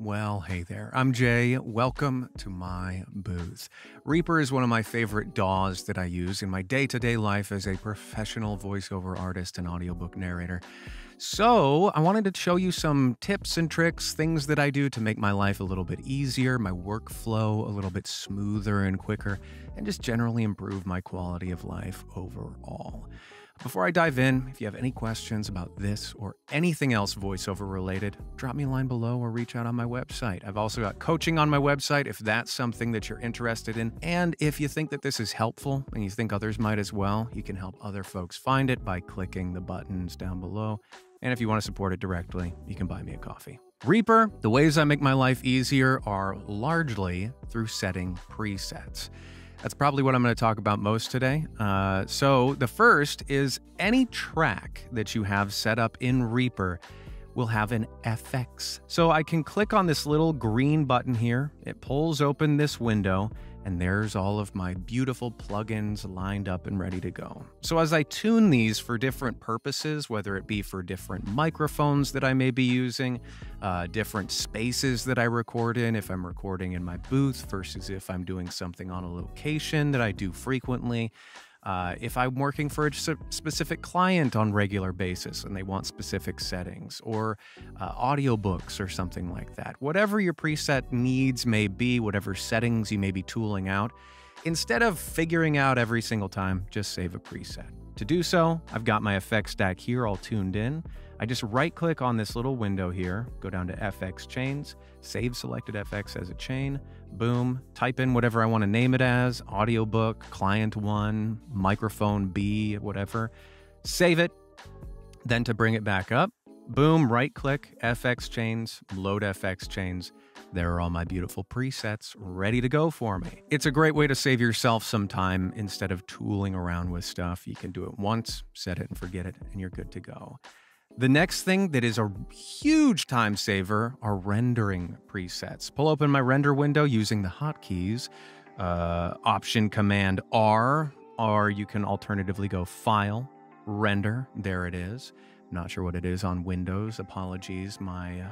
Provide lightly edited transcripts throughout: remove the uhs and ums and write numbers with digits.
Well, hey there. I'm Jay. Welcome to my booth. Reaper is one of my favorite DAWs that I use in my day-to-day life as a professional voiceover artist and audiobook narrator. So I wanted to show you some tips and tricks, things that I do to make my life a little bit easier, my workflow a little bit smoother and quicker, and just generally improve my quality of life overall. Before I dive in, if you have any questions about this or anything else voiceover related, drop me a line below or reach out on my website. I've also got coaching on my website if that's something that you're interested in. And if you think that this is helpful and you think others might as well, you can help other folks find it by clicking the buttons down below. And if you want to support it directly, you can buy me a coffee. Reaper, the ways I make my life easier are largely through setting presets. That's probably what I'm going to talk about most today. So the first is any track that you have set up in Reaper will have an FX. So I can click on this little green button here. It pulls open this window, and there's all of my beautiful plugins lined up and ready to go. So as I tune these for different purposes, whether it be for different microphones that I may be using, different spaces that I record in, if I'm recording in my booth versus if I'm doing something on a location that I do frequently, if I'm working for a specific client on a regular basis and they want specific settings or audiobooks or something like that. Whatever your preset needs may be, whatever settings you may be tooling out, instead of figuring out every single time, just save a preset. To do so, I've got my effects stack here all tuned in. I just right-click on this little window here, go down to FX Chains, save selected FX as a chain, boom, type in whatever I want to name it as, audiobook, client one, microphone B, whatever, save it. Then to bring it back up, boom, right-click, FX Chains, load FX Chains. There are all my beautiful presets ready to go for me. It's a great way to save yourself some time instead of tooling around with stuff. You can do it once, set it and forget it, and you're good to go. The next thing that is a huge time saver are rendering presets. Pull open my render window using the hotkeys, Option Command R, or you can alternatively go File, Render, there it is. Not sure what it is on Windows, apologies, my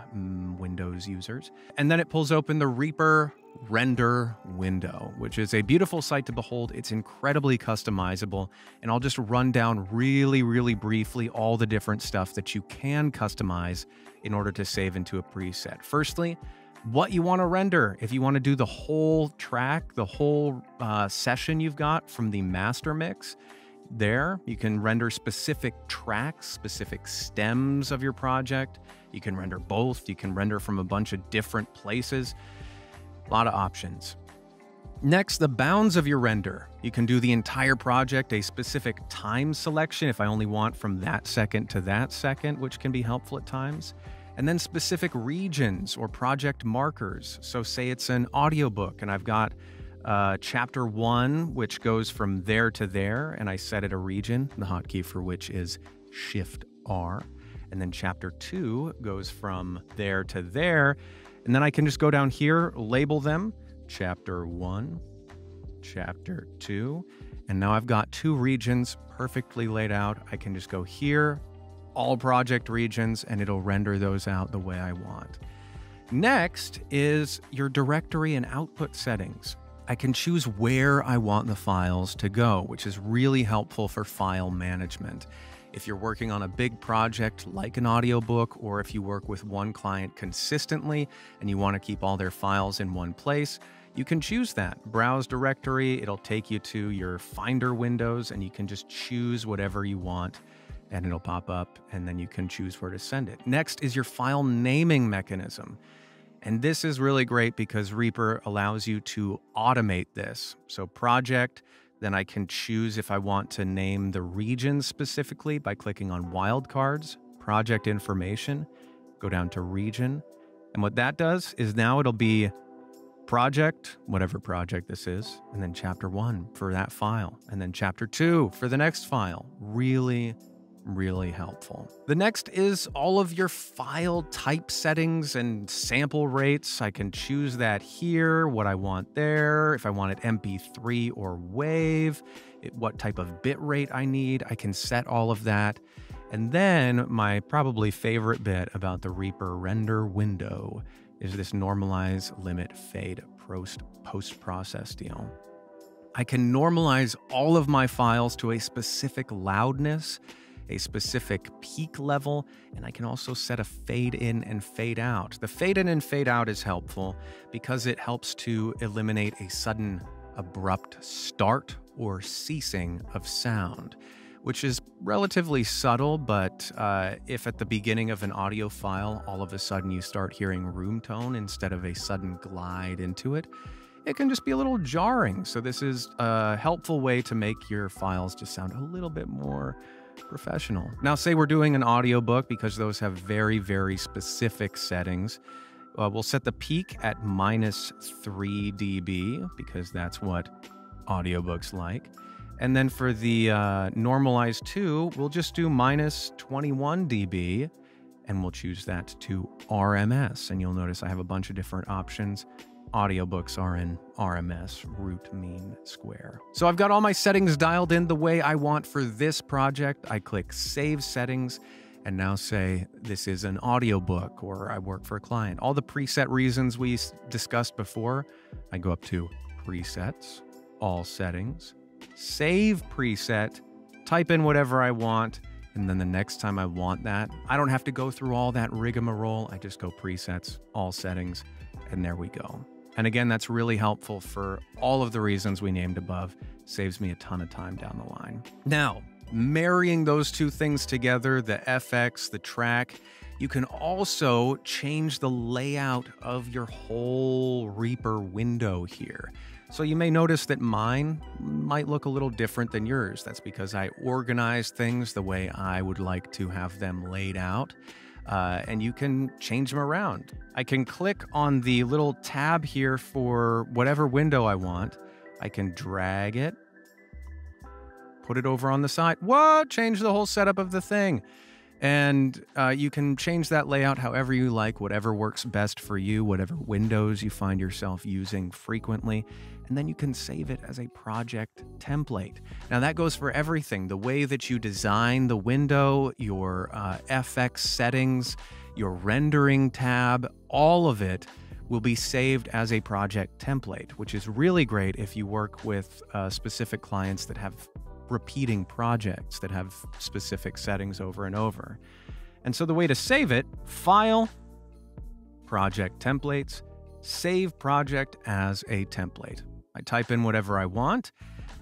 Windows users. And then it pulls open the Reaper render window, which is a beautiful sight to behold. It's incredibly customizable, and I'll just run down really briefly all the different stuff that you can customize in order to save into a preset. Firstly, what you want to render. If you want to do the whole track, the whole session you've got from the master mix, there you can render specific tracks, specific stems of your project. You can render both. You can render from a bunch of different places. A lot of options. Next, the bounds of your render. You can do the entire project, a specific time selection if I only want from that second to that second, which can be helpful at times. And then specific regions or project markers. So say it's an audiobook and I've got chapter one, which goes from there to there, and I set it a region, the hotkey for which is Shift R. And then chapter two goes from there to there. And then I can just go down here, label them, chapter one, chapter two, and now I've got two regions perfectly laid out. I can just go here, all project regions, and it'll render those out the way I want. Next is your directory and output settings. I can choose where I want the files to go, which is really helpful for file management. If you're working on a big project like an audiobook, or if you work with one client consistently and you want to keep all their files in one place, you can choose that. Browse directory, it'll take you to your Finder windows, and you can just choose whatever you want and it'll pop up, and then you can choose where to send it. Next is your file naming mechanism. And this is really great because Reaper allows you to automate this. So project, then I can choose if I want to name the region specifically by clicking on wildcards, project information, go down to region. And what that does is now it'll be project, whatever project this is, and then chapter one for that file, and then chapter two for the next file. Really helpful. The next is all of your file type settings and sample rates. I can choose that here, what I want there, if I want it MP3 or WAV, what type of bit rate I need. I can set all of that. And then my probably favorite bit about the Reaper render window is this normalize, limit, fade, post-process deal. I can normalize all of my files to a specific loudness, a specific peak level, and I can also set a fade in and fade out. The fade in and fade out is helpful because it helps to eliminate a sudden, abrupt start or ceasing of sound, which is relatively subtle, but if at the beginning of an audio file, all of a sudden you start hearing room tone instead of a sudden glide into it, it can just be a little jarring. So this is a helpful way to make your files just sound a little bit more professional. Now, say we're doing an audiobook, because those have very, very specific settings. We'll set the peak at -3 dB, because that's what audiobooks like. And then for the normalize to, we'll just do -21 dB, and we'll choose that to RMS. And you'll notice I have a bunch of different options. Audiobooks are in RMS, root mean square. So I've got all my settings dialed in the way I want for this project. I click Save Settings, and now say this is an audiobook or I work for a client. All the preset reasons we discussed before, I go up to Presets, All Settings, Save preset, type in whatever I want, and then the next time I want that, I don't have to go through all that rigmarole. I just go presets, all settings, and there we go. And again, that's really helpful for all of the reasons we named above. Saves me a ton of time down the line. Now, marrying those two things together, the FX, the track, you can also change the layout of your whole Reaper window here. So you may notice that mine might look a little different than yours. That's because I organize things the way I would like to have them laid out, and you can change them around. I can click on the little tab here for whatever window I want. I can drag it, put it over on the side. Whoa, change the whole setup of the thing. And you can change that layout however you like, whatever works best for you, whatever windows you find yourself using frequently. And then you can save it as a project template. Now that goes for everything. The way that you design the window, your FX settings, your rendering tab, all of it will be saved as a project template, which is really great if you work with specific clients that have repeating projects, that have specific settings over and over. And so the way to save it, File, Project Templates, Save Project as a Template. I type in whatever I want,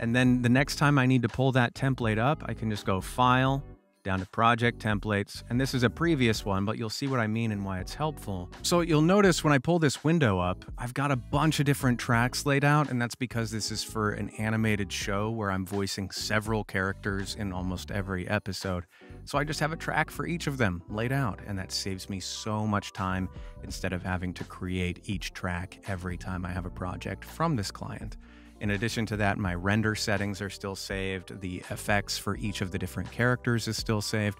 and then the next time I need to pull that template up, I can just go File, down to Project Templates, and this is a previous one, but you'll see what I mean and why it's helpful. So you'll notice when I pull this window up, I've got a bunch of different tracks laid out, and that's because this is for an animated show where I'm voicing several characters in almost every episode. So I just have a track for each of them laid out, and that saves me so much time instead of having to create each track every time I have a project from this client. In addition to that, my render settings are still saved. The effects for each of the different characters is still saved.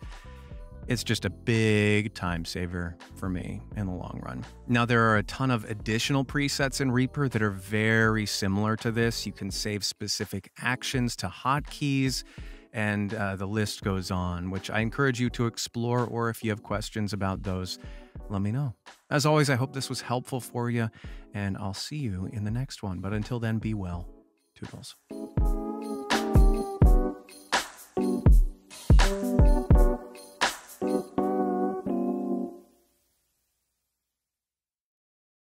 It's just a big time saver for me in the long run. Now, there are a ton of additional presets in Reaper that are very similar to this. You can save specific actions to hotkeys, and the list goes on, which I encourage you to explore, or if you have questions about those, let me know. As always, I hope this was helpful for you, and I'll see you in the next one. But until then, be well. Toodles.